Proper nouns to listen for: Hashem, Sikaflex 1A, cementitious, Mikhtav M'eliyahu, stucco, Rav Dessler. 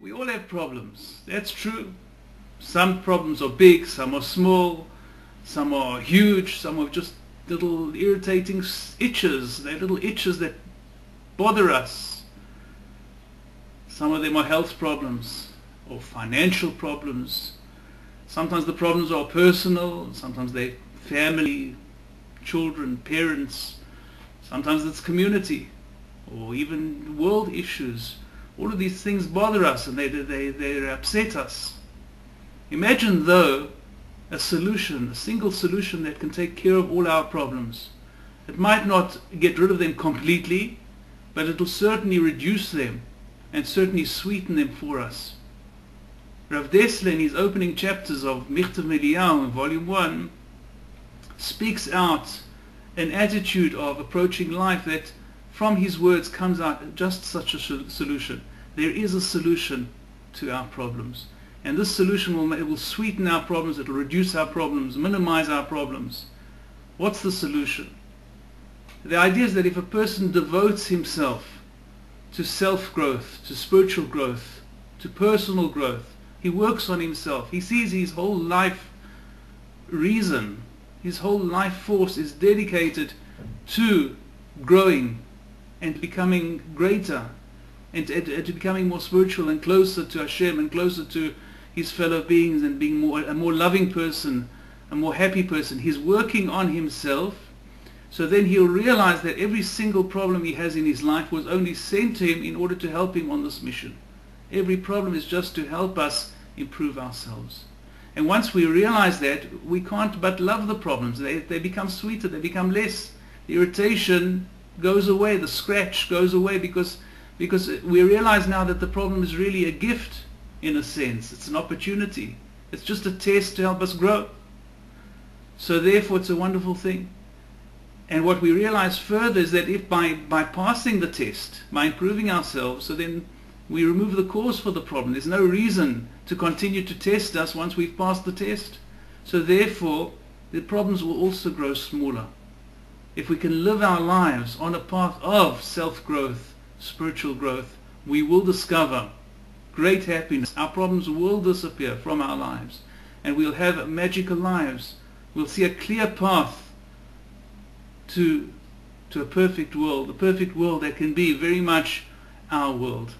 We all have problems, that's true. Some problems are big, some are small, some are huge, some are just little irritating itches. They're little itches that bother us. Some of them are health problems or financial problems. Sometimes the problems are personal, sometimes they're family, children, parents, sometimes it's community or even world issues. All of these things bother us and they upset us. Imagine though a solution, a single solution that can take care of all our problems. It might not get rid of them completely, but it will certainly reduce them and certainly sweeten them for us. Rav Dessler, in his opening chapters of Mikhtav M'eliyahu in Volume 1, speaks out an attitude of approaching life that from his words comes out just such a solution. There is a solution to our problems. And this solution will sweeten our problems, it will reduce our problems, minimize our problems. What's the solution? The idea is that if a person devotes himself to self-growth, to spiritual growth, to personal growth, he works on himself, he sees his whole life reason, his whole life force is dedicated to growing and becoming greater, and to becoming more spiritual and closer to Hashem and closer to his fellow beings and being a more loving person, a more happy person. He's working on himself, so then he'll realize that every single problem he has in his life was only sent to him in order to help him on this mission. Every problem is just to help us improve ourselves. And once we realize that, we can't but love the problems. They become sweeter, they become less. The irritation goes away, the scratch goes away, because we realize now that the problem is really a gift. In a sense, it's an opportunity. It's just a test to help us grow. So therefore, it's a wonderful thing. And what we realize further is that if by passing the test, by improving ourselves, so then we remove the cause for the problem. There's no reason to continue to test us once we've passed the test. So therefore, the problems will also grow smaller. If we can live our lives on a path of self-growth, spiritual growth, we will discover great happiness. Our problems will disappear from our lives, and we'll have magical lives. We'll see a clear path to a perfect world that can be very much our world.